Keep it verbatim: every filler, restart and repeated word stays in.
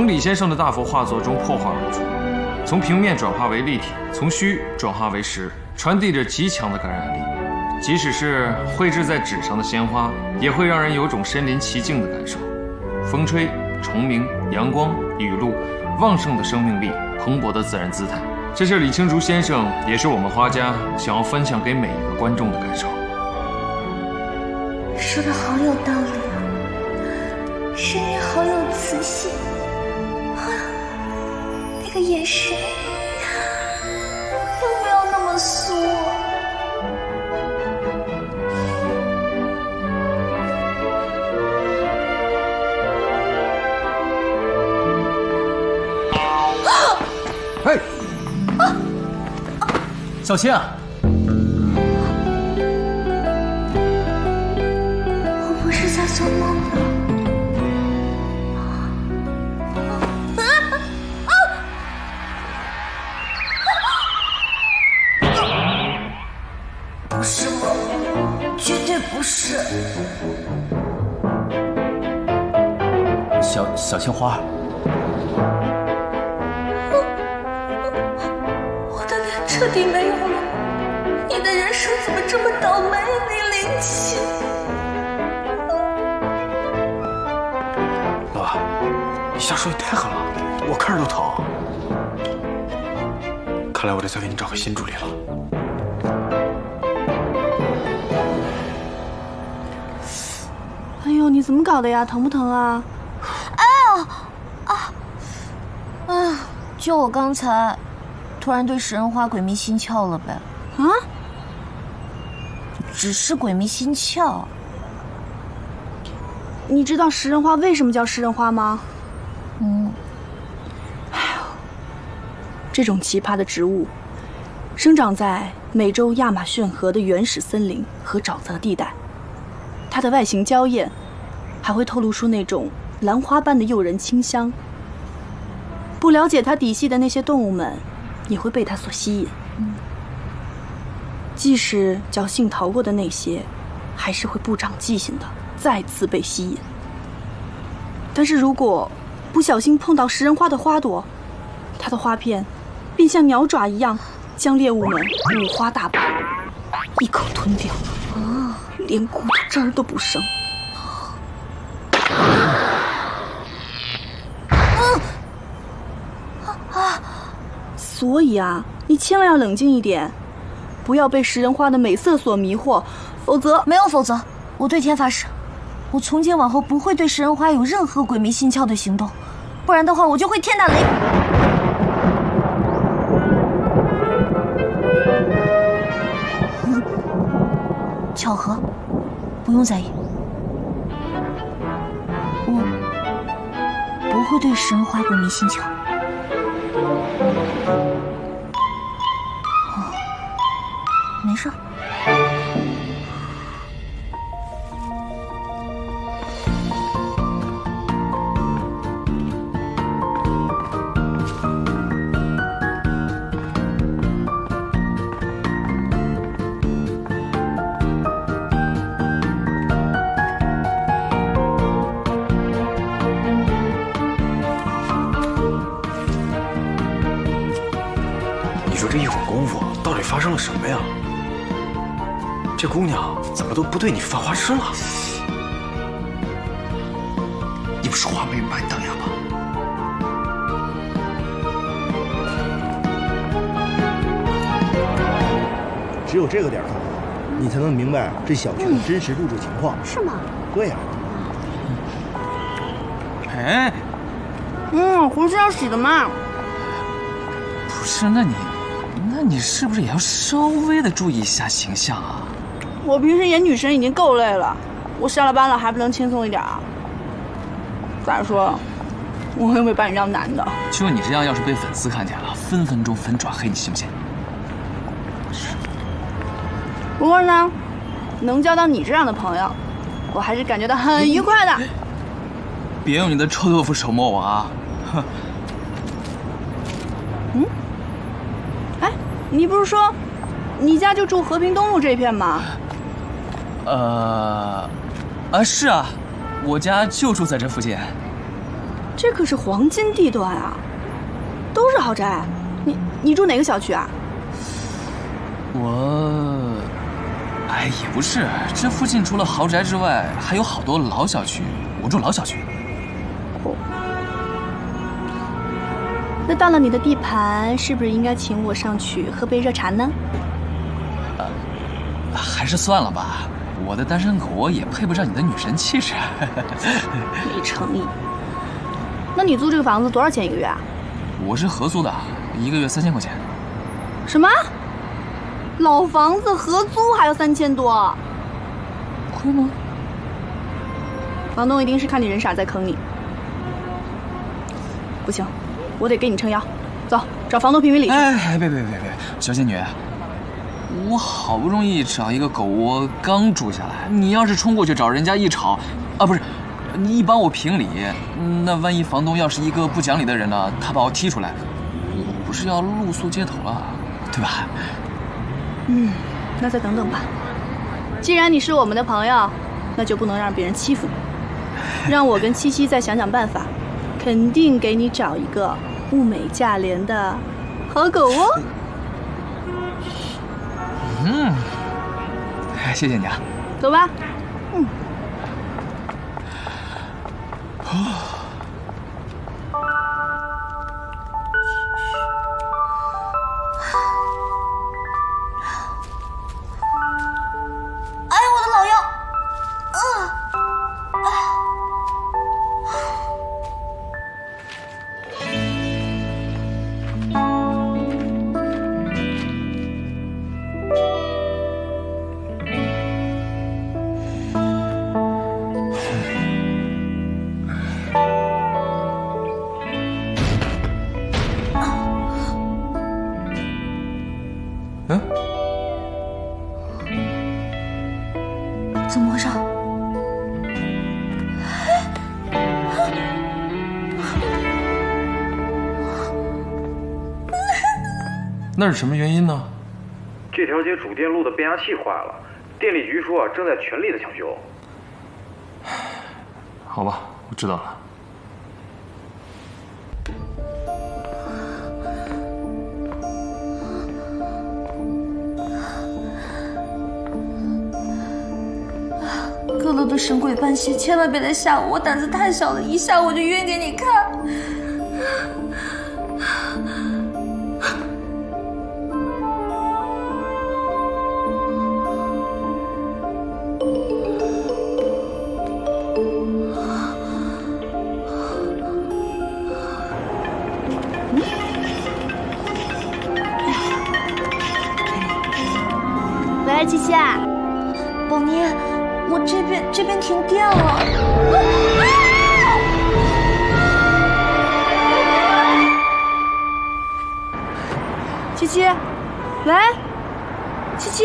从李先生的大佛画作中破画而出，从平面转化为立体，从虚转化为实，传递着极强的感染力。即使是绘制在纸上的鲜花，也会让人有种身临其境的感受。风吹、虫鸣、阳光、雨露，旺盛的生命力，蓬勃的自然姿态，这是李青竹先生，也是我们花家想要分享给每一个观众的感受。说的好有道理啊，声音好有磁性。 这个眼神有没有那么酥？哎，啊、小心啊！我不是在做梦吧？ 不是梦，绝对不是。小小心花儿！我我的脸彻底没有了，你的人生怎么这么倒霉，李林奇？爸，你瞎说也太狠了，我看着都疼。看来我得再给你找个新助理了。 哎呦，你怎么搞的呀？疼不疼啊？哎呦，啊，啊！就我刚才，突然对食人花鬼迷心窍了呗。啊？只是鬼迷心窍。你知道食人花为什么叫食人花吗？嗯。哎呦，这种奇葩的植物，生长在美洲亚马逊河的原始森林和沼泽地带。 它的外形娇艳，还会透露出那种兰花般的诱人清香。不了解它底细的那些动物们，也会被它所吸引。嗯、即使侥幸逃过的那些，还是会不长记性的再次被吸引。但是如果不小心碰到食人花的花朵，它的花片便像鸟爪一样，将猎物们五花大绑，一口吞掉。 连骨头渣儿都不剩。所以啊，你千万要冷静一点，不要被食人花的美色所迷惑，否则没有否则，我对天发誓，我从今往后不会对食人花有任何鬼迷心窍的行动，不然的话我就会天打雷劈。 巧合，不用在意。我不会对食人花鬼迷心窍。哦，没事。这一会儿功夫，到底发生了什么呀？这姑娘怎么都不对你犯花痴了？你不说话没人把你当哑巴。 只有这个点头，你才能明白这小区的真实入住情况。嗯、是吗？对呀、啊。哎，嗯，红是要洗的嘛？不是，那你。 那你是不是也要稍微的注意一下形象啊？我平时演女神已经够累了，我下了班了还不能轻松一点啊？再说，我又没把你当男的。就你这样，要是被粉丝看见了，分分钟粉转黑，你信不信？不过呢，能交到你这样的朋友，我还是感觉到很愉快的。别用你的臭豆腐手摸我啊！哼。嗯。 你不是说，你家就住和平东路这片吗？呃，啊是啊，我家就住在这附近。这可是黄金地段啊，都是豪宅。你你住哪个小区啊？我，哎，也不是，这附近除了豪宅之外，还有好多老小区。我住老小区。哦。那到了你的地盘，是不是应该请我上去喝杯热茶呢？呃，还是算了吧。 我的单身狗也配不上你的女神气质。没诚意。那你租这个房子多少钱一个月啊？我是合租的，一个月三千块钱。什么？老房子合租还要三千多？亏吗？房东一定是看你人傻在坑你。不行，我得给你撑腰。走，找房东评评理。哎，别别别别，小仙女。 我好不容易找一个狗窝，刚住下来。你要是冲过去找人家一吵，啊，不是，你一帮我评理，那万一房东要是一个不讲理的人呢？他把我踢出来，我不是要露宿街头了，对吧？嗯，那再等等吧。既然你是我们的朋友，那就不能让别人欺负你。让我跟七七再想想办法，肯定给你找一个物美价廉的好狗窝。 嗯，谢谢你啊。走吧。嗯。哎呦，我的老腰！啊！哎呀！ 那是什么原因呢？这条街主电路的变压器坏了，电力局说啊正在全力的抢修。好吧，我知道了。各路的神鬼半邪，千万别来吓我，我胆子太小了，一吓我就晕给你看。 七七，宝妮，我这边这边停电了。啊啊、七七，喂，七七。